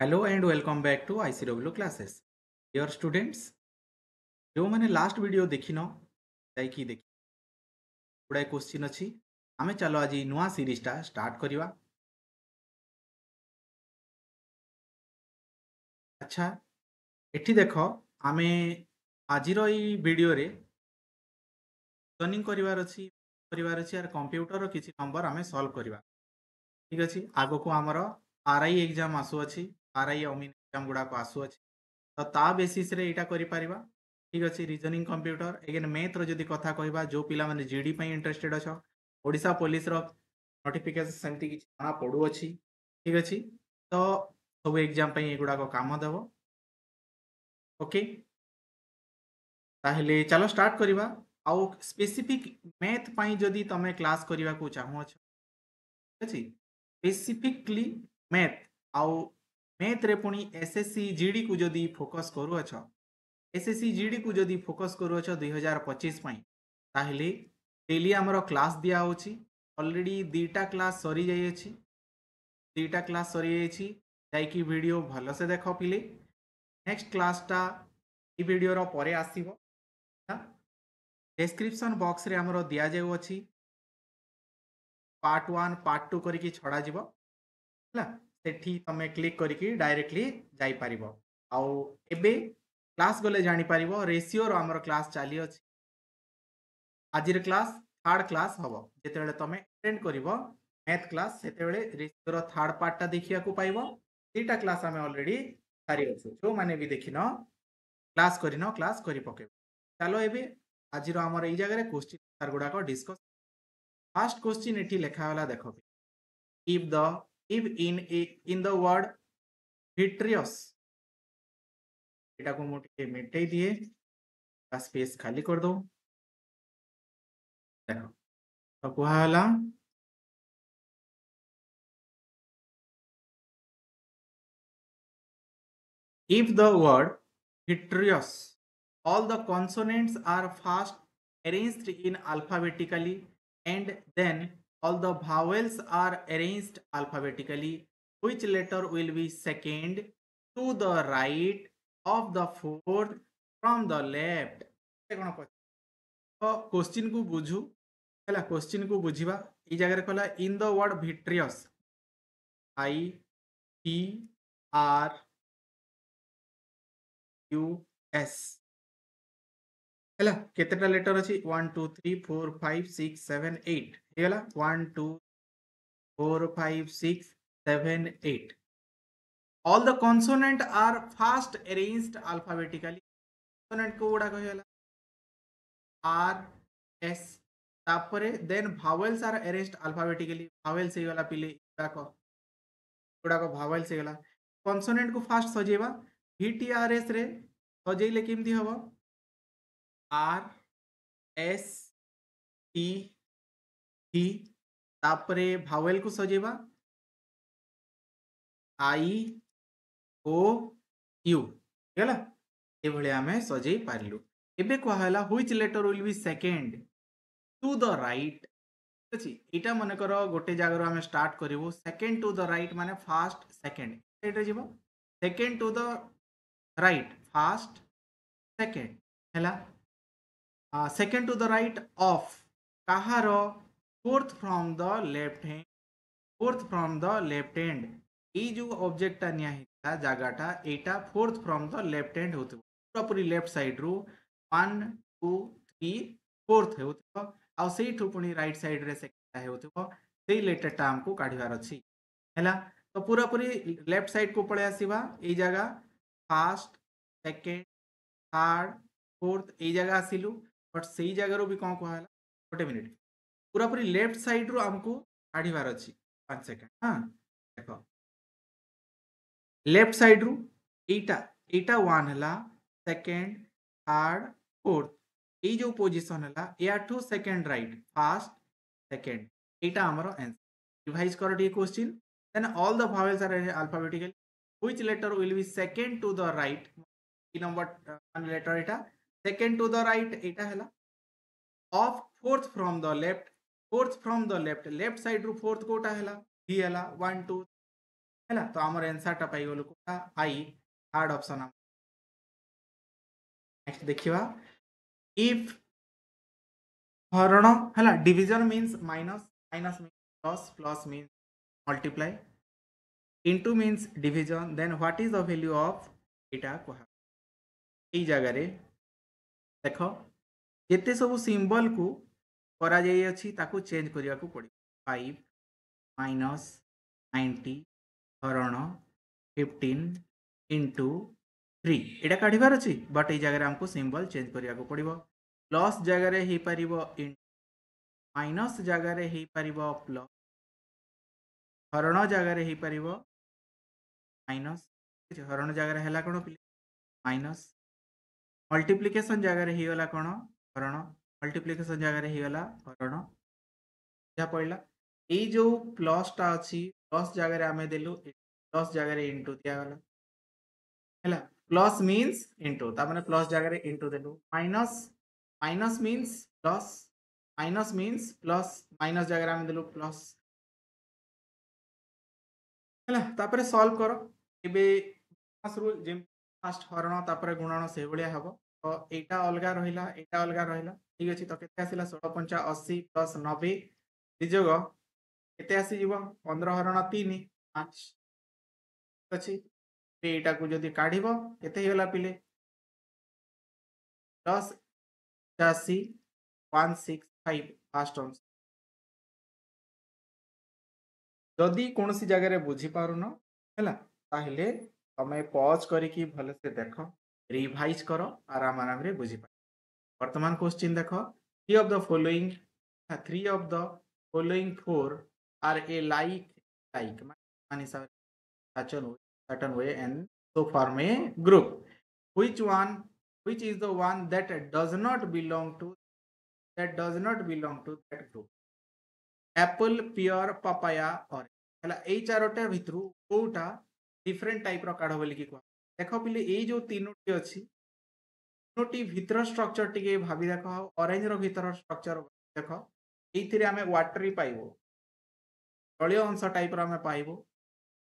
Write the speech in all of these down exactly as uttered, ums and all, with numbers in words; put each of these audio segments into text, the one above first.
Hello and welcome back to ICW classes dear students. जो मैंने last video देखी न जाकि देखी गुड़ाए क्वेश्चन अच्छी आमे चलो आज नुआ सीरीजटा स्टार्ट करिवा। अच्छा एठी देख आमे आज वीडियो रे लर्निंग करिवार अछि करिवार अछि आर कंप्यूटर किसी नंबर आमे सॉल्व करिवा। ठीक अछि आगो को हमर आरआई एग्जाम आसु अछि आरआई अमीन एग्जाम गुड़ाक आसुअ तो ता बेसीस रे एटा करि परिबा। ठीक अछि रीजनिंग कंप्यूटर एगेन मैथ रो जदी कथा कहबा जो पिला माने जीडी पई इंटरेस्टेड अछो ओडिसा पुलिस रो नोटिफिकेशन सेमति किछ आना पडु अछि। ठीक अछि तो सब एग्जाम पई ए गुड़ाक काम देबो। ओके ताहले चलो स्टार्ट करिबा। आ स्पेसिफिक मैथ पई जदी तमे क्लास करिबा को चाहू अछो ठीक अछि स्पेसिफिकली मैथ आउ मैथ रे पुणी एसएससी जीडी को जदि फोकस करूछ एसएससी जीडी को जदि फोकस करूछ दो हज़ार पच्चीस पई ताहले डेली हमरो क्लास दिया होछि। ऑलरेडी दीटा क्लास सरी जाय अछि दीटा क्लास सरी जाय अछि जाय कि वीडियो भलो से देखो पिले। नेक्स्ट क्लास टा ई वीडियो रो परे आसीबो। डिस्क्रिप्शन बॉक्स रे हमरो दिया जाय अछि पार्ट वन पार्ट टू करके छड़ा जीवो ना सेठी तमे क्लिक करके डायरेक्टली जाई परिबो। आउ एबे क्लास गले जानी परिबो रेशियो रो हमर क्लास चाली अछि। आजिर क्लास थर्ड क्लास हबो जेतेबेले तमे अटेंड करिवो मैथ क्लास सेतेबेले रेशियो रो थर्ड पार्ट ता देखिया को पाइबो। तीटा क्लास हमें ऑलरेडी सारी अछि जो माने भी देखिनो क्लास करिनो क्लास करि पकेबो। चलो एबे आजिर हमर एई जगह रे क्वेश्चन आंसर गुडा को डिस्कस। फर्स्ट क्वेश्चन एठी लेखा वाला देखो if the If in a in the word vitreous को मोटे मिटाई दिए स्पेस खाली कर दो। देखो तो कहला if the word vitreous all the consonants are first arranged in alphabetically and then all the vowels are arranged alphabetically which letter will be second to the right of the fourth from the left। कोन तो question को बुझू हैला question को बुझीबा ई जगह रे कहला in the word vitreous i t r u s हैला केतेटा लेटर अछि one two three four five six seven eight हेला one two four five six seven eight all the consonant are first arranged alphabetically. Consonant को उडा कहला R S तापरे then vowels are arranged alphabetically vowels हे वाला पिले उडा को उडा को भावेल्स हे वाला कॉन्सोनेंट को फास्ट सजेबा वीटीआरएस रे सजेले केमथि हबो आर एस टी ही तापरे भावेल को सजेबा आई ओ यू हैला ए भलिया में सजे पारलु। एबे कहला which letter will be second to the right अछि एटा मन करो गोटे जागर हम स्टार्ट करिवो सेकंड टू द राइट माने फास्ट सेकंड एटा जेबो second to the right first second हैला second to the right of कहारो fourth from the left hand fourth from the left hand ई जो ऑब्जेक्ट निया जगाटा एटा fourth from the left hand होत पूरा पूरी लेफ्ट साइड रु वन टू थ्री फोर्थ होत आ सेठु पुनी राइट साइड रे सेकटा होत से लेटर टाइम को काढिवार अछि हैला तो पूरा पूरी लेफ्ट साइड को पळे आसीबा ए जगह फर्स्ट सेकंड थर्ड फोर्थ ए जगह आसीलु बट सेही जगह रो भी कोन कहला गोटे मिनिट पूरा पूरी लेफ्ट साइड रो हमको काढ़ीबार अछि पाँच सेकंड। हां देखो लेफ्ट साइड रो एटा एटा वन हला सेकंड थर्ड फोर्थ ए जो पोजीशन हला या to second right first second एटा हमरो आंसर। रिवाइज करो the question then all the vowels are alphabetically which letter will be second to the right ई नंबर वन लेटर एटा second to the right एटा हला of fourth from the left fourth from the left left side रु fourth कोटा हैला D हैला one two है तो आमर आंसर टा पाई गलु कोटा आई थर्ड ऑप्शन हम नेक्स्ट देखिवा इफ हरण है division means minus minus means plus plus means multiply into means division then what is the value of एटा कहा एई जगह रे देखो जेते सब सिंबल को करा जाय अछि ताको चेंज करिया को पड़ी फाइव माइनस नाइंटी हरण फिफ्टीन इंटू थ्री एटा काढिबार अछि बट एई जगह रे हमको सिंबल चेंज करिया को पड़िबो प्लस जगह रे हे परिबो माइनस जगह रे हे परिबो प्लस हरण जगह रे हे परिबो माइनस हरण जगह रे हैला कोन माइनस मल्टीप्लिकेशन जगह रे हिगला कोन हरण मल्टीप्लिकेशन जगह रे हिगला हरण या पड़ला एई जो प्लस टा अछि प्लस जगह रे हमें देलु प्लस जगह रे इनटू दिया गला हैला प्लस मींस इनटू त माने प्लस जगह रे इनटू देलु minus minus means plus minus means plus minus जगह रे हमें देलु प्लस हैला तापर सॉल्व करो एबे फास्ट रूल जे फास्ट हरण तापर गुणन से भलिया हबो तो एटा अलग रहिला एटा अलग रहिला ठीक अछि तो केते आसिला सोलह पंचा अस्सी प्लस नब्बे विजोग केते आसी जीव पंद्रह हरण तीन पाँच अछि पे एटा को जदी काढिबो केते होला पिले प्लस पचासी एक सौ पैंसठ फास्ट टर्म्स जदी कोनसी जगह रे बुझी पारुनो हैला ताहिले तमें पॉज करिकी भले से देखो रिवाइज करो आराम आराम रे बुझी पाए वर्तमान क्वेश्चन देखो three of the following three of the following four are A like like माने certain certain way and so form a group which one which is the one that does not belong to that does not belong to that group apple pear papaya और हला ए चारोटा भितरु कोटा different type रो काढो बोली की को देखो पिले ए जो तीनोटी अछि तीनोटी भितर स्ट्रक्चर टिके भाबी देखो ऑरेंज रो भितर स्ट्रक्चर देखो एथिरे हमें वाटरी पाइबो जलीय अंश टाइप रो हमें पाइबो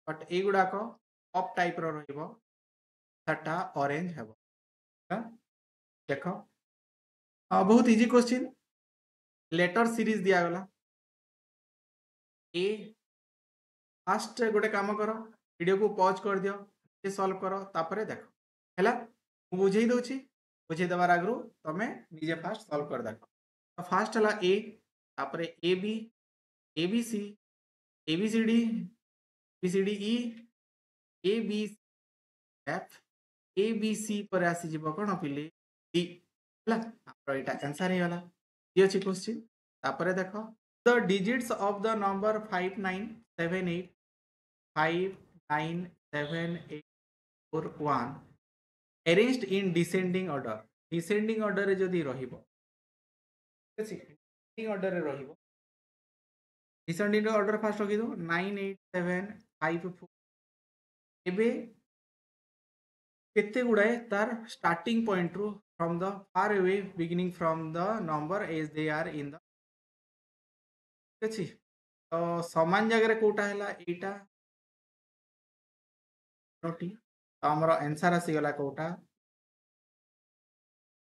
बट ए गुडा को अप टाइप रो रहइबो सटा ऑरेंज हेबो देखो आ बहुत इजी क्वेश्चन लेटर सीरीज दिया गला ए फास्ट गोटे काम करो वीडियो को पॉज कर दियो ये सॉल्व करो तापर देखो हैला बुझे दउची बुझे दबार आगु तमे निजे फास्ट सॉल्व कर देखो तो फास्ट हला ए तापर A B A B C A B C D B C D E A B F A B C पर आसी जीव कोन पिले डी हैला हमरो एटा आंसर हे वाला ये अछि क्वेश्चन तापर देखो the digits of the number five nine seven eight five Nine seven eight four one arranged in descending order. Descending order जो दी रहिबो, descending order रहिबो. Descending order first रखी दो nine eight seven five four. एबे कितने गुड़ाए तार starting point रू from the far away beginning from the number as they are in the. कच्ची तो समान जगह रे कोटा हैला एटा रोटी तो हमरो आंसर आसी गला कोटा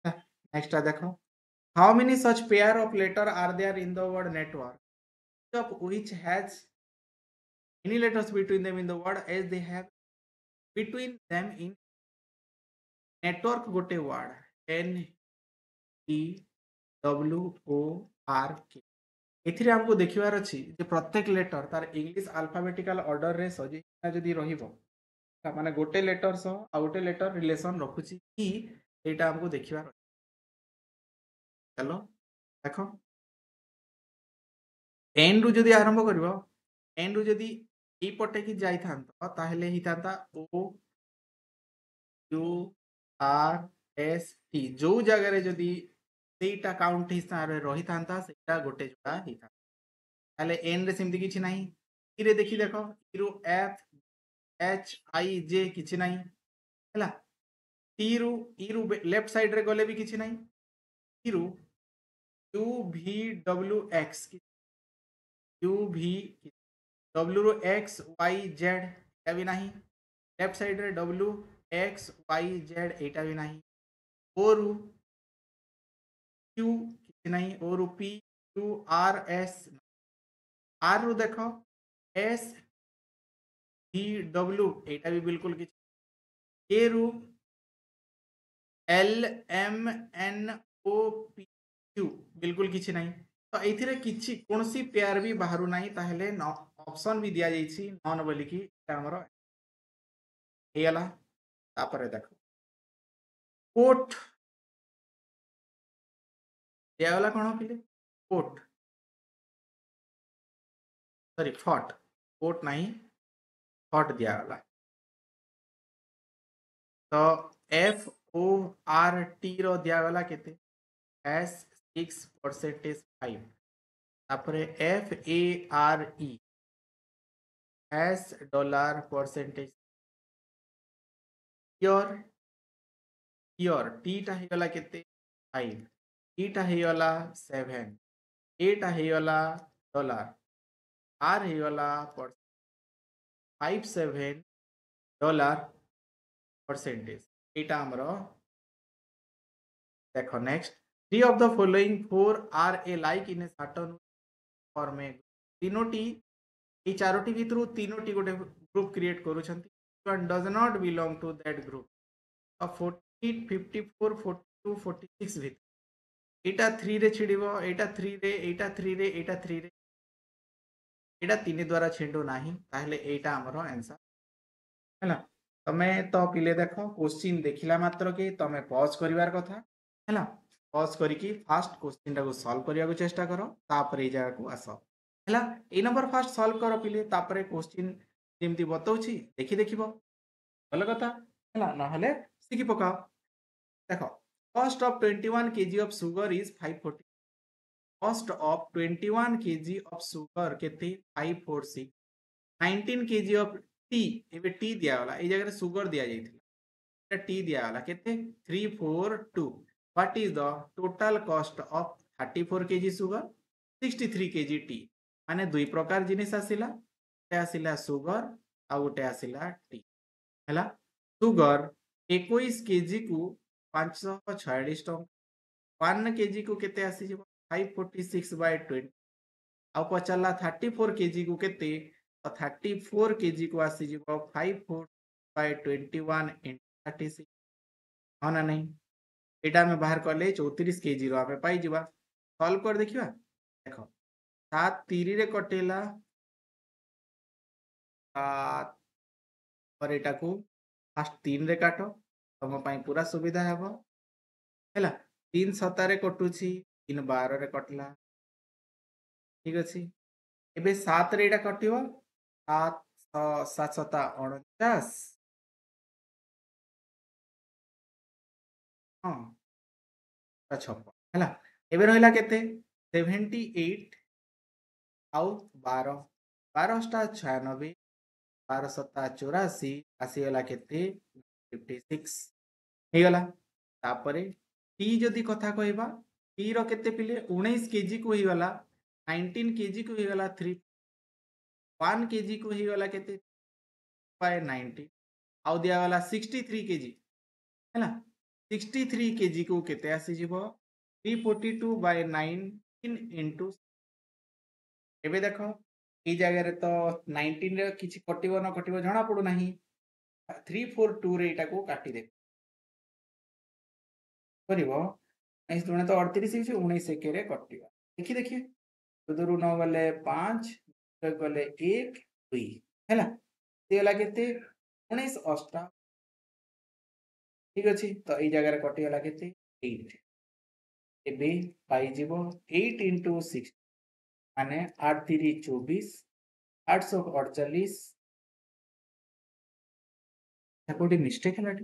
नेक्स्ट आ देखो how many such pair of letter are there in the word network of which has any letters between them in the word as they have between them in network गोटे word N E W O R K एथिरे हमको देखिवार अछि जे प्रत्येक letter तार English alphabetical order रे सजे जदी रहिबो माने गोटे लेटर सो आ गोटे लेटर रिलेशन रखुची कि एटा हमको देखिबा चलो देखो एन रु जदी आरंभ करबो एन रु जदी ए पटे कि जाई थांतो ताहले हिताता O U R S T जो जगह रे जदी सेटा काउंट हिसाब रही थांता सेटा गोटे जोड़ा हिता ताहले एन रे सिमती किछि नाही ई रे देखि देखो ई रु एफ एच आई जे किछि नाही हैला टी रु ई रु लेफ्ट साइड रे गले भी किछि नाही टी रु U V W X U V W रु एक्स वाई जेड एटा भी नहीं लेफ्ट साइड रे डब्ल्यू एक्स वाई जेड एटा भी नहीं ओ रु क्यू किसी नहीं ओ रु P Q R S R रु देखो एस डी डब्ल्यू एटा भी बिल्कुल किसी ए रु L M N O P Q बिल्कुल किसी नहीं तो ये किसी कौन सी पेयर भी बाहर ना ताहले ऑप्शन भी दि जाइए नन बोलिकी होगा तापर देख कोट दिगला कौन पे कोट सॉरी फट कोट ना फट दिगला तो एफ ओ आर टी रो दिगला के एस सिक्स परसेंटेज फाइव तापरे F A R E S dollar percentage your your टी टा हेला केते फाइव ई टा हेला सेवन ए टा हेला डॉलर आर हेला percentage five seven dollar percentage एटा हमरो देखो next Three of the following four are alike in a certain form. तीनोटी ये चारोटी भितर तीनोटी गोटे ग्रुप क्रिएट करूछंती and does not belong to that group. अब forty fifty four forty two forty six भितर एटा थ्री रे छिड़ब एटा थ्री रे एटा थ्री रे एटा थ्री रे एटा तीन द्वारा छिंडो नाही ताहले एटा हमरो आंसर हैला तमे तो पिले देखो क्वेश्चन देखिला मात्र के तमे पॉज करिवार कथा हैला पॉज करी फास्ट क्वेश्चन टाक सल्व करने चेस्टा कर तापर ये जगह को आस है ये नंबर फास्ट सल्व कर पिले तापर क्वेश्चन जमी बताऊँगी देखी देख भल कथा है ना शिखी पकाओ देख cost of twenty one KG of sugar is five forty cost of twenty one KG of sugar के five four six nineteen KG of tea एवं टी दिगला ये जगह सुगर दि जाइए टी दिगला के three four two What is the total cost of thirty four kg sugar, sixty three kg tea? माने दुई प्रकार जिनिस आसिला, ते आसिला sugar आ उटे आसिला tea, हैला sugar ट्वेंटी वन kg को फाइव फोर्टी सिक्स टंका, वन kg को केते आसी जेबो five forty six by twenty आ पचला थर्टी फोर kg को केते तो थर्टी फोर kg को आसी जेबो five forty six by twenty one in thirty six होना नहीं एटा में बाहर कले चौतीस के जी आम पाई सल्व कर देखा देख सात तीरी रे कटेला पर एटा को फास्ट तीन रे काट तुम पूरा सुविधा हेब है तीन सतारे कटू तीन बार रे कटला ठीक अच्छे एबे सात रे एटा कट सात सात सता अणचाश हाँ छप्पन है रहा के सेवेन्टी एट आउ बार बारशटा छयानबे बार सत्ता चौराशी आसीगला के फिफ्टी सिक्स होगला तापर टी जदि कथा कहवा टी रते पिले उन्नीस केजी को होगला नाइंटीन केजी को होगला थ्री वन केजी को होगला के नाइंटीन आउ दिगला सिक्सटी थ्री केजी है सिक्सटी थ्री केजी को केते आसी जीवो three forty two by nineteen into एबे देखो ये जगह तो नाइंटीन रे किसी कटो न कटो जना पड़ू ना थ्री फोर टू रे को काटी दे उन्नीस दुणे तो अड़तीस उन्नीस एक कटो देखी देखिए चौदह रु नौ गले पाँच गले एक दुई है के उन्नीस अष्टा ठीक अच्छे तो ये जगह कटिगला के एट इंटू सिक्स माने आठ तीरी चौबीस आठ सौ अड़चालीस गोटे मिस्टेक है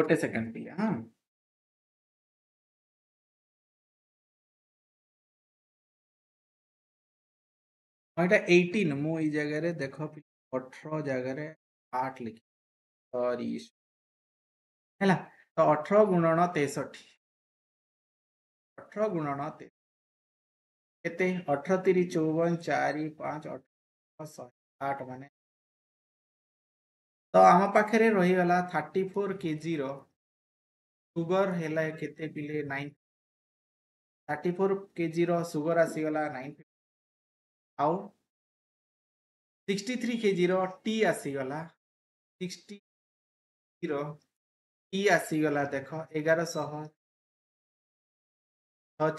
गोटे सेकेंड पे हाँ एटीन मु जगह देखो अठारह जगह आठ लिखी है तो अठर गुणन तेसठी अठर गुणन तेसठी अठर तीरी चौवन चार पाँच अठर शहे आठ मान तो आम पाखे रहीगला थर्टी फोर के जी रुगर है के nine thirty four K G sugar आसीगला नाइन आउ sixty three K G tea आसीगला सिक्सटी टी आसीगला देख एगार शह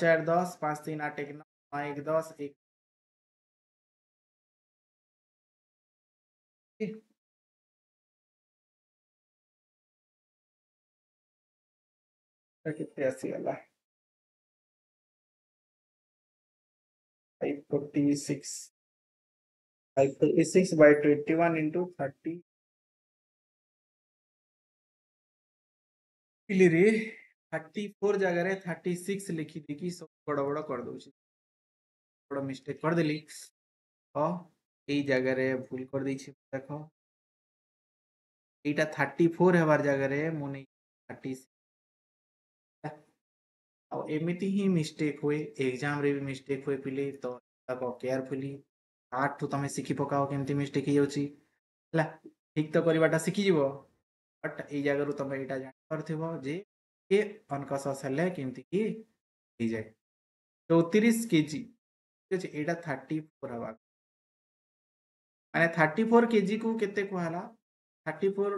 चार दस पाँच तीन आठ एक नौ एक दस एक आसीगला five forty-six five forty-six by twenty-one into thirty रे थर्टी फोर जगह रे थर्टी सिक्स लिखी देखी सब बड़ा बड़ा कर दो थोड़ा मिस्टेक कर देली और यही जगह रे भूल कर दी देखो एटा थर्टी फोर हवार जगह रे मोने थर्टी सिक्स और एमती ही मिस्टेक हुए एग्जाम रे भी मिस्टेक हुए पिले तो केयरफुली आठ तो तुम शिखी पकाओ केमती मिस्टेक हो जाऊँगी है ठीक तो करवाटा शिखीज बट ये जगह तुम यहाँ जान जे ये अनकसस है केमती कि जाए चौतीस के जी ठीक अच्छे यहाँ थर्टी फोर हवा मैंने थर्टी फोर के जी को केते कहला thirty four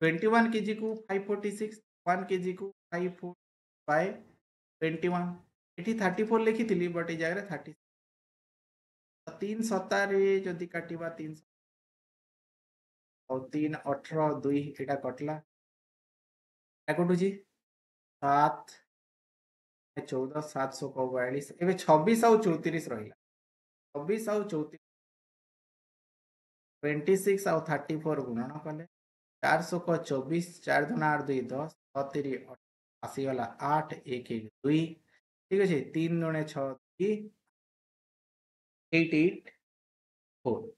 twenty one K G को five forty six one K G को five four by twenty one ये थर्टी फोर लिखी थी बट ये जगह थर्टी तीन सतार जदि काटा तीन और तीन अठर दुई यहाँ कटला कटुची सात चौदह सात सौ बयालीस ए छब्बीस आउ चौतीस रहा छब्बीस आउ चौतीस ट्वेंटी सिक्स आउ थर्टी फोर गुणन कले चार सौ चौबीस चार दुना आठ दुई दस सतरी आसीगला आठ एक एक दुई ठीक अच्छे तीन दुणे छी एट एट फोर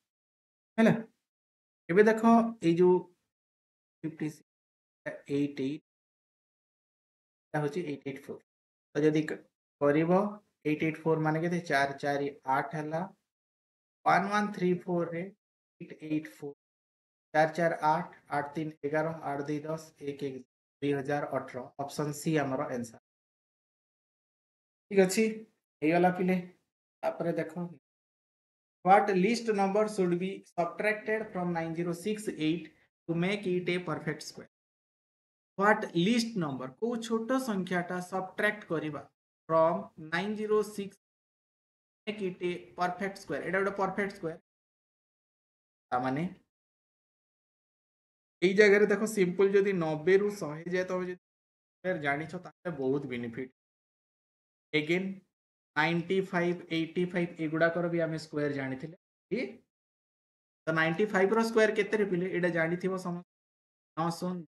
है ये देख ये जो फिफ्टी सिक्स एट एट हूँ एट एट फोर तो जदि एट एट फोर मान के चार चार आठ है one one three four eight eight four चार चार आठ आठ तीन एगार आठ दुई दस एक एक दुई हजार अठारह ऑप्शन सी आमर आंसर ठीक अच्छे होगा पिले तापर देख what least number should be subtracted from nine zero six eight to make it a perfect square what least number को छोट संख्याटा सबट्रैक्ट करवा from nine zero six make it a perfect square एटा गोटे परफेक्ट स्क्वायर ता माने यही जगह देखो सिंपल जदि नब्बे रु शहे जाए तुम तो जान बहुत benefit again ninety five eighty five एगुड़ाक भी आम स्क्वायर जानी थे तो नाइंटी फाइव रो स्क्वायर केते पिले एटा जानी थो समझ नौ शून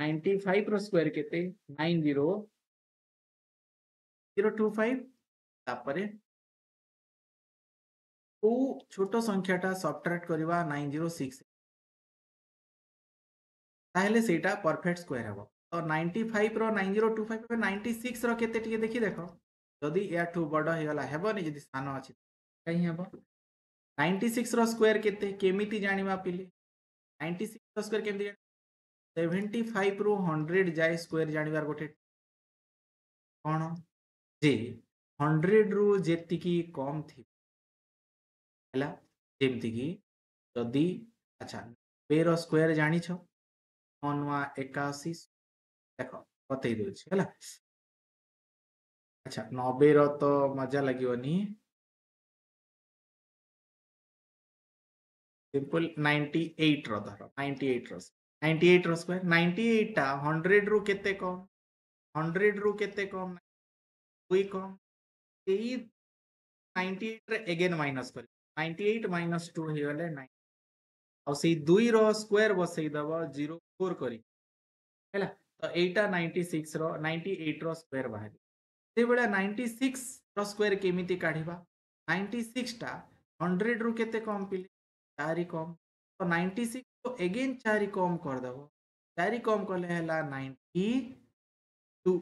नाइंटी फाइव रो स्क्वायर केते nine zero zero two five तापरे को छोट संख्याटा सबट्रैक्ट करवा नाइन जीरो सिक्स ताहले सेटा परफेक्ट स्क्वायर हम तो नाइंटी फाइव रो nine zero two five ninety six रो केते टिके देखी देखो जदि या ठू बड़ होगा हेबनी जदि स्थान अच्छी कहीं हम नाइंटी सिक्स रो स्क्वायर केते केमिति जानिबा पिले नाइंटी सिक्स रो स्क्वायर केमिति सेवेन्टी फाइव रो हंड्रेड जाए स्क्वायर जानिबार गोटे कौन जे हंड्रेड रु जेतिकी कम थी हैला जेमती की जदि अच्छा नब्बे रो स्क्वायर जानी छौ नौवा एकाशी देख बतई दूसरी अच्छा नब्बे रो तो मजा लगनी सिंपल नाइंटी एट रो धर नाइंटी एट रो नाइंटी एट रो स्क्वायर नाइंटी एट टा हंड्रेड रु केते कम हंड्रेड रु केते कम कोई कम यही नाइंटी एट रे एगेन माइनस कर नाइंटी एट माइनस टू हो गले नाइन और से दुई रो स्क्वायर बसई दब जीरो फोर करी है तो एटा नाइंटी सिक्स रो नाइंटी एट रो स्क्वायर बाहर से बेला नाइंटी सिक्स रो स्क्वायर केमिति काढ़ीबा नाइंटी सिक्स टा हंड्रेड रु केते कम पिले चार कम तो नाइन्टी सिक्स को अगेन चारि कम कर देव चारि कम कले नाइन्टी टू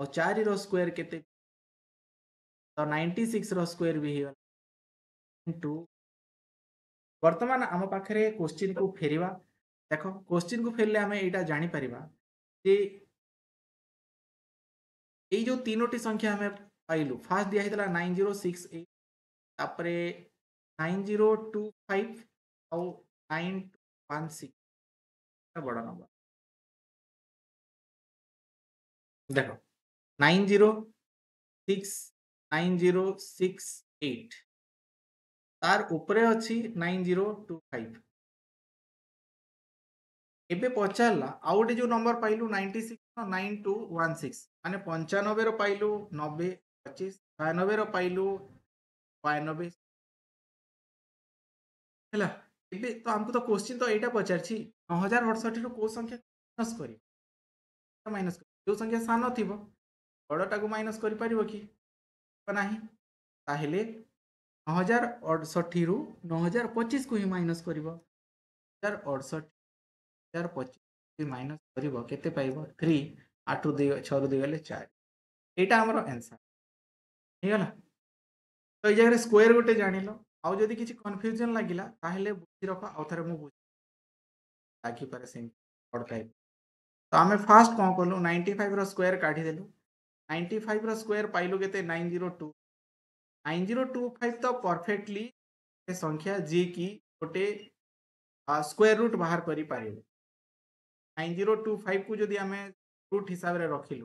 और चारि रो स्क्वायर केते तो नाइन्टी सिक्स रो स्क्वायर भी टू। बर्तमान आम पाखे क्वेश्चन को फेरिवा देख क्वेश्चन को फेरले आम यहाँ जानी परिबा जे ये जो तीनोटी संख्या आम पाइलु फास्ट दिया नाइन जीरो सिक्स एट तापरे नाइन जीरो टू फाइव और नाइन टू वन सिक्स बड़ा नंबर देखो nine zero six nine zero six eight तार उपरे अच्छी नाइन जीरो टू फाइव एबे पचारला आउटे जो नंबर पाइलु ninety six nine two one six माने पंचानबे रो पाइलु नब्बे पच्चीस छयानबे रो पाइलु बयानबे है एबे तो हमको तो क्वेश्चन तो यहाँ पचार नौ हजार अड़सठी रो को संख्या माइनस कर माइनस कर जो संख्या सान थीबो बड़टा को माइनस कर पारिबो कि नाही ताहेले नौ हजार अड़सठी रु नौ हजार पच्चीस को ही माइनस करिबो हजार अड़सठ चार पच्चीस माइनस करते थ्री आठ रू छे चार यहाँ आमर आंसर होगा। तो ये जगह स्क्वायर गोटे जान लो आदि किसी कन्फ्यूजन लगे ताहले बुझी रख आउ थे मुझे लगिपे से। तो आम फास्ट कौन कलु नाइंटी फाइव रो स्क्वायर काढ़ीदेलु नाइंटी फाइव रो स्क्वायर पाइलु के nine zero two nine zero two five तो परफेक्टली संख्या जी की गोटे स्क्वायर रूट बाहर कर नाइन जीरो टू फाइव को जदि आम रूट हिसाब रे रखिलु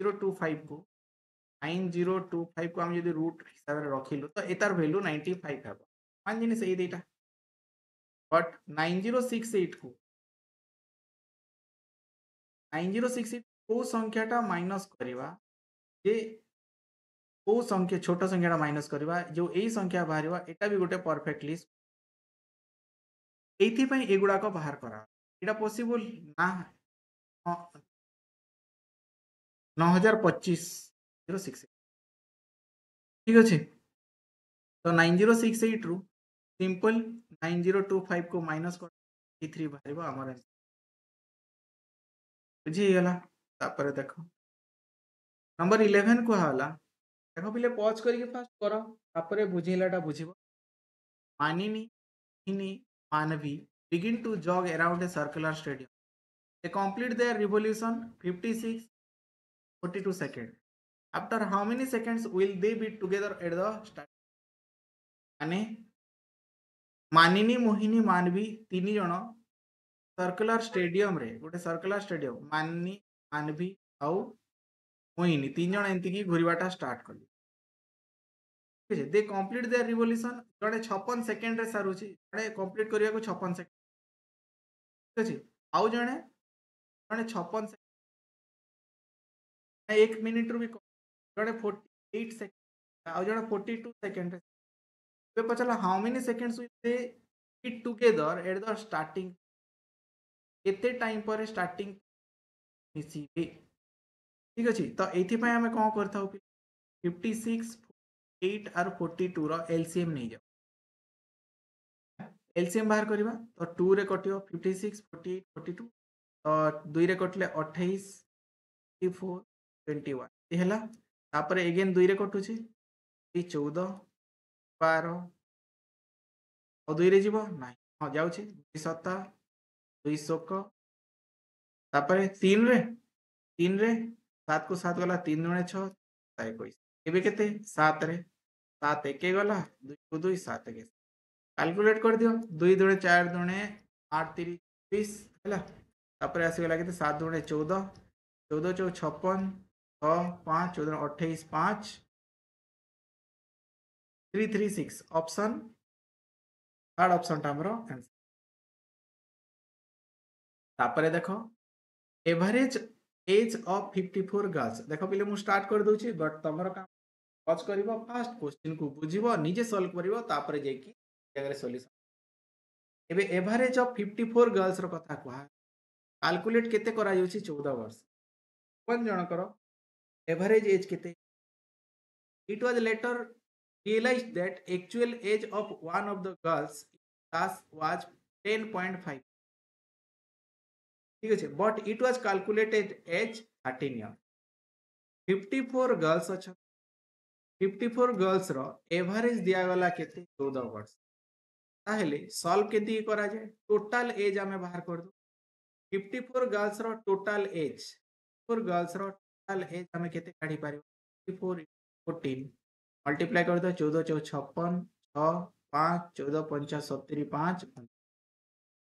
जीरो टू फाइव को नाइन जीरो टू फाइव को आम जदि रूट हिसाब रे रखिलु तो एतार वैल्यू नाइंटी फाइव है मान जिन से दीटा but nine zero six eight को नाइन जीरो सिक्स एट को संख्याटा माइनस करवा जे को संख्या छोट संख्याटा माइनस करवा जो यही संख्या बाहर यहाँ भी गोटे परफेक्टली ये गुड़ाक बाहर करा इटा पॉसिबल ना नौ हजार पच्चीस जीरो सिक्स ठीक अच्छे। तो नाइन जीरो सिक्स एट रु simple nine zero two five को माइनस कर थ्री बाहर आमर बुझीगला। देख नंबर इलेवेन कहला देख पे पज कर फास्ट कर तापर बुझेलाटा बुझे मानिनी मानवी begin to jog around a circular stadium. They complete their revolution fifty-six forty-two seconds. After how many seconds will they be together at the start? माने मानिनी मोहिनी मानवी तीन जन सर्कुलर स्टेडियम रे गोटे सर्कुलर स्टेडियम मानिनी मानवी आउ मोहिनी तीन जन एंती की घुरीबाटा स्टार्ट कली ठीक है। दे कंप्लीट देयर रिवोल्यूशन जड़े छप्पन सेकेंड रे सारुची जड़े कंप्लीट करिया को छप्पन सेकेंड ठीक है आउ जड़े जड़े छप्पन सेकेंड एक मिनट रु भी जड़े अड़तालीस सेकेंड आउ जड़े बयालीस सेकेंड रे पचला how many seconds will they fit together at the starting केते टाइम पर स्टार्टिंग मिसिबे ठीक अछि। तो एथि पय हम कोन करथाउ छप्पन एट और फोर्टी टू एलसीएम नहीं जाओ एलसीएम बाहर करवा तो टू रे कटो fifty six forty eight forty two तो दुई रे कटले अठाईस फिफ्टी फोर ट्वेंटी वन ये एगेन दुई रे कटुचे चौदह बार और दुई रे जीव ना हाँ जाऊे दुई सता दुई शोक तापर तीन रे तीन रे सात को सात गला तीन दुणे छः एक एबे केते सात रे सात एक गला दुई को दुई सात एक कैलकुलेट कर दियो दुई दुणे चार दुणे आठ तीन बीस है आसगला के सात दुणे चौदह चौदह चौ छप्पन छ पाँच चौदह अट्ठाईस पाँच three three six option third option time answer. तापरे देखो average age of fifty four girls देख पे मुझे स्टार्ट कर दूसरी बट तुम काम सर्च कर फास्ट क्वेश्चन को बुझे निजे सल्व कर जगह सोल्यूशन एवं average of fifty four girls कथा कह कैलकुलेट केते करा जाउछि चौदह वर्ष कौन जनकर एवरेज एज केते it was later realize that actual age of one of the girls class was ten point five. But it was calculated as thirteen years. fifty-four girls अच्छा fifty-four girls रो average दिया वाला कितने चौदह वर्ष ताहले solve के दिए करा जाए total age आमे बाहर कर दो fifty-four girls रो total age fifty-four girls रो total age आमे कितने काढ़ी पारे fifty-four fourteen multiply कर दो चौदह चौदह छप्पन छह पांच चौदह पंचा सत्तरी पांच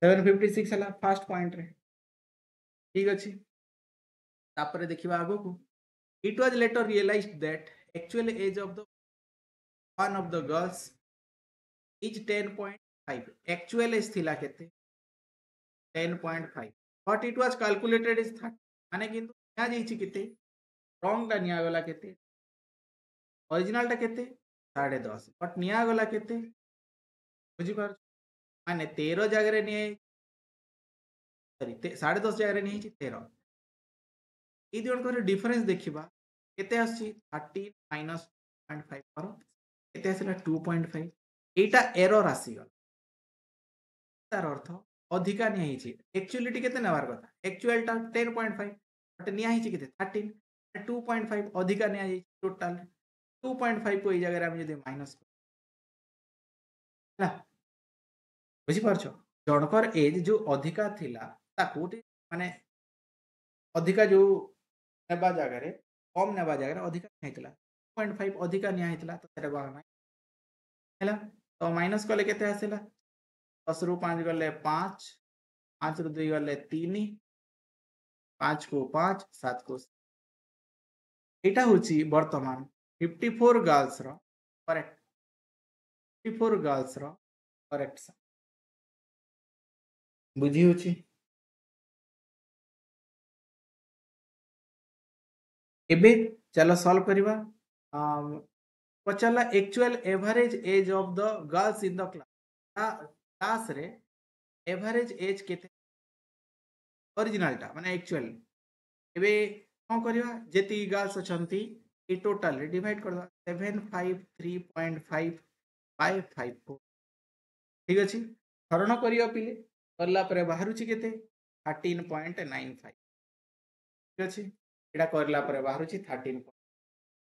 seven fifty six है ला first point रे ठीक अच्छी तापरे देखिवा आगो को It was later realized that actual age of the one of the girls is ten point five. Actual age थिला कहते ten point five. But it was calculated as thirty. माने किंतु क्या जाइची कहते wrong टा निया गला कहते original टा कहते साढ़े दस. But निया गला कहते बुझी पार माने तेरह जगह निये sorry साढ़े दस जगह निये ची तेरह. ये दिनों को डिफरेंस देखिबा केते आसी thirteen minus zero point five करो केते आसला two point five एटा एरर आसी गल तार अर्थ अधिका नै हिची एक्चुअलिटी केते नेबार कथा एक्चुअल टा ten point five बट नै हिची केते thirteen two point five अधिका नै आइ टोटल two point five को ए जगह हम जदि माइनस हला बुझी परछो जणकर एज जो अधिका थिला ताकू माने अधिका जो नेबा जागर है, कम नेबा जागर है, अधिका नहीं थला, two point five अधिका नहीं थला, तो तेरे बाग में, है ना? तो माइनस को लेके तैयार सिला, दस रूप पांच को ले पांच, पांच रूप दो को ले तीनी, पांच को पांच, सात को, इटा हुची वर्तमान, fifty-four गर्ल्स रो, करेक्ट, fifty-four गर्ल्स रो, करेक्ट सा, बुद्धि हुची एबे चलो सॉल्व करिवा पचला actual average age of the girls in the class class रे एवरेज एज केते ओरिजिनल टा माने एक्चुअल एबे कोन करिवा जेती गर्ल्स अछंती ए टोटल रे डिवाइड कर दो seven five three point five five five four ठीक अछि हरण करियो पिले करला परे बाहरु छि केते thirteen point nine five ठीक अछि एडा करला परे बाहर छी thirteen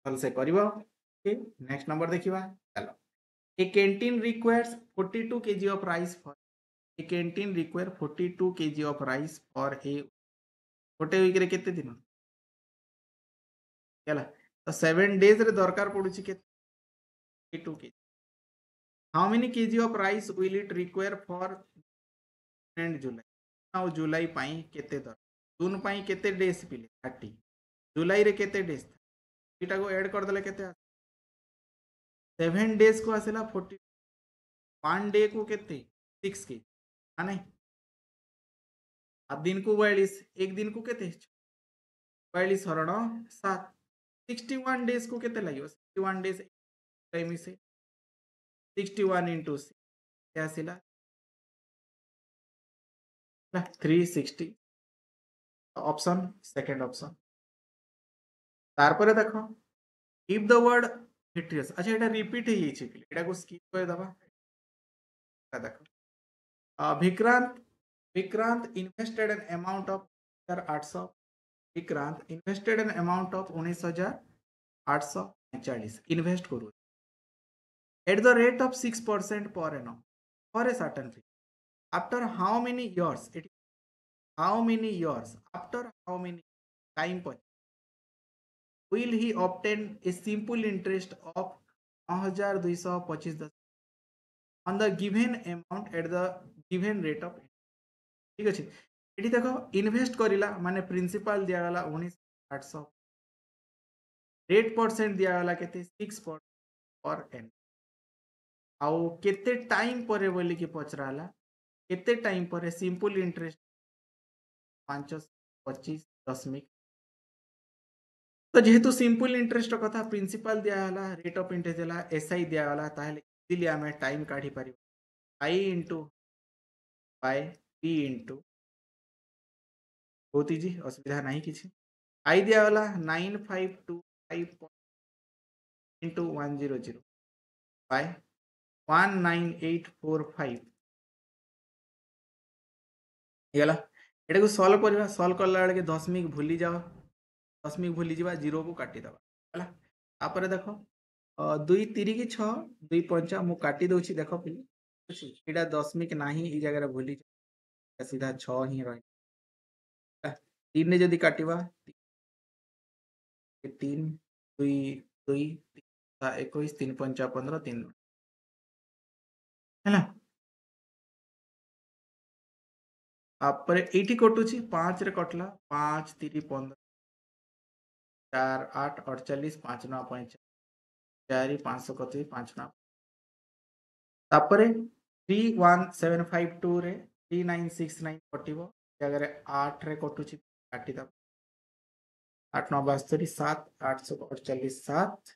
फल से करबो ओके नेक्स्ट नंबर देखिबा चलो a canteen requires forty-two KG of rice for a canteen require forty-two KG of rice for a गोटे वीक रे केते दिन केला तो seven डेज रे दरकार पड़ु छी के forty-two KG how many KG of rice will it require for and July now July पाई केते दर जून पाई केते डेज पिले thirty जुलाई रे केते डेज इटा को ऐड कर दले केते सेवन डेज को आसेला forty वन डे को केते six के माने अब दिन को forty-two एक दिन को केते forty-two हरण सात sixty-one डेज को केते लागियो sixty-one डेज टाइम से sixty-one into six के आसेला three sixty option second option तार पर देखो इफ द वर्ड हिट्रियस अच्छा एटा रिपीट हे येछि पिले एटा को स्किप कर दबा देखो Vikrant Vikrant invested an amount of eighteen hundred Vikrant invested an amount of nineteen thousand eight hundred forty invest करू at the rate of six percent per annum for a certain period after how many years it how many years after how many time point will he obtain a simple interest of ninety-two twenty-five on the given amount at the given rate of interest ठीक अछि एठी देखो invest करिला माने principal दिया वाला nineteen thousand eight hundred rate percent दिया वाला केते six percent पर एन आउ केते टाइम परे बोली के पचराला केते टाइम परे सिंपल इंटरेस्ट पांच पच्चीस दशमिक तो जेहेतु सिंपल इंटरेस्ट कथा प्रिंसिपल दियाला रेट ऑफ इंटरेस्ट दियाला एसआई दियाला ताहले इजीली हमें टाइम काढी परिबो I into by P into होती जी असुविधा नाही किछि आई दियाला ninety-five twenty-five into one hundred by one nine eight four five होगा ये सल्व करवा सल्व कला बेल दशमिक भूली जाओ दशमिक भूली जावा जीरो को काटिदेव है देख दुई तीन की छः दुई पंचा मुझे काटि दौर देख पिली यहाँ दशमिक ना ये जगह भूली जाओ सीधा छः ही रही तीन जदि काटवा तीन दुई दुई एक तीन पंचा पंद्रह तीन है ये कटुच पाँच रे कटला पाँच तीन पंद्रह चार आठ अड़चाश पाँच ना पैंचाश चार पाँच सौ कत पाँच ना तापर three one seven five two रे थ्री नाइन सिक्स नाइन कटो जगह आठ रे कटुच काटिद आठ नौ बास्तरी सात आठ सौ अड़चाश सात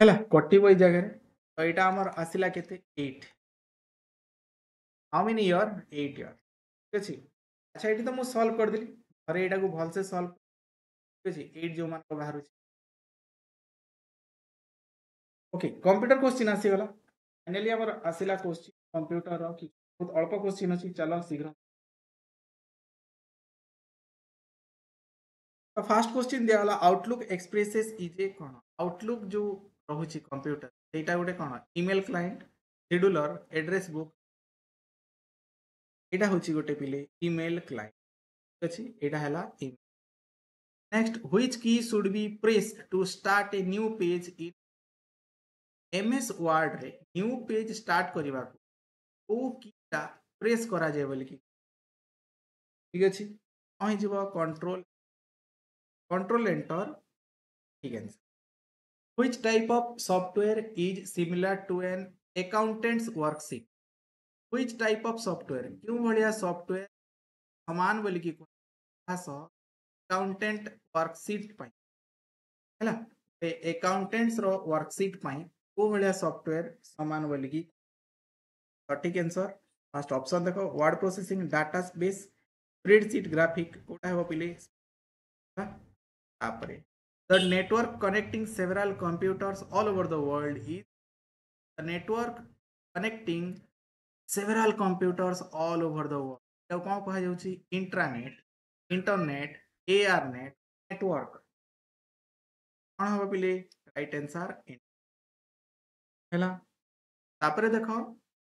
है कटो ये जगह तो यहाँ आमर आसला के how many year eight year ठीक अच्छे अच्छा ये तो मुझे सल्व करदेली अरे यहाँ को भलसे सल्व ठीक अच्छे एट जो मान बाहर ओके कंप्यूटर क्वेश्चन आसीगला फाइनाली आमर आसला क्वेश्चन कंप्यूटर बहुत अल्प क्वेश्चन अच्छी चलो शीघ्र तो फास्ट क्वेश्चन दिगला आउटलुक एक्सप्रेसेस इज ए कौन आउटलुक जो रोचे कंप्यूटर सेटा गोटे कौन email client scheduler address book एटा होची गोटे पिले इमेल क्लाइंट अच्छे एटा हैला email next which key should be pressed to start a new page in MS Word रे न्यू पेज स्टार्ट करिवा को ओ कीटा प्रेस करा जाय बोल की ठीक अछि अहि जेबो कंट्रोल कंट्रोल एंटर ठीक answer which type of software is similar to an accountants worksheet which type of software क्यों भाया सॉफ्टवेयर सामान बोल की अकाउंटेंट वर्कशीट है अकाउंटेंट्स रो वर्कशीट को भाया सॉफ्टवेयर सामान बोल की सठिक आंसर फर्स्ट ऑप्शन देखो word processing data base spreadsheet graphic कोटा है पिले आपरे the network connecting several computers all over the world is the network connecting several computers all over the world कौन कहुच्छी इंट्रानेट इंटरनेट एआरनेट नेटवर्क कौन हम पे राइट आंसर है देख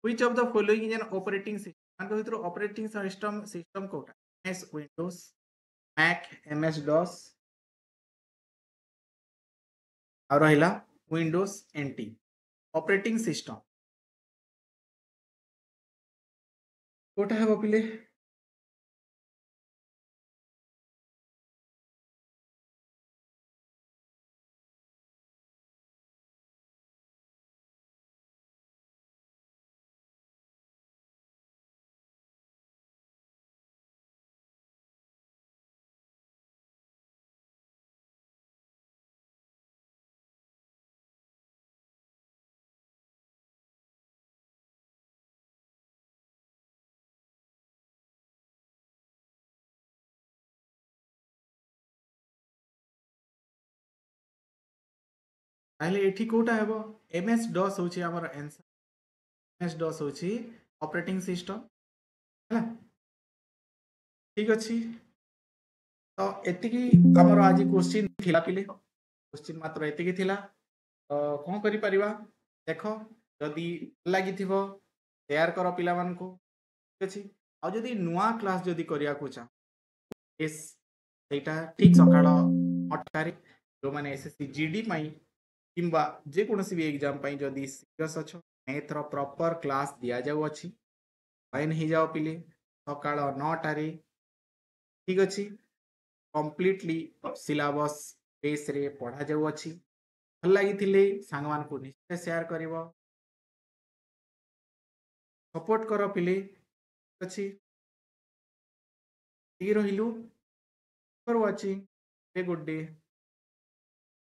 which of the following is an operating system मान भर operating system system कौटा MS Windows Mac MS DOS आ रहा विंडोज एनटी ऑपरेटिंग सिस्टम कोटा है पिले पहले ये कोटा है एमएस डॉस होची आमर आंसर एमएस डॉस होची ऑपरेटिंग सिस्टम है ठीक अच्छी तो एतिकी आमर आज क्वेश्चन थिला पिले क्वेश्चन मात्र एतिकी थिला तो कौन करी परिवा देखो जदि लगी थी शेयर कर पिला मान को ठीक अच्छे आज जदि नुआ क्लास जदि करिया को चाह एस सेटा ठीक सकाळ आठ जो माने एसएससी जीडी माई किंबा जेकोसी भी एग्जाम जदि सीरियस अच्छ मैथ प्रॉपर क्लास दि जाऊँगी जॉइन हो जाओ पिले सका नौटारे ठीक अच्छे कम्प्लीटली सिलेबस बेस रे पढ़ा जाऊँगी भल लगी सांग मान को निश्चय शेयर कर सपोर्ट कर पिले ठीक अच्छे ठीक रही फॉर वाचिंग गुड डे।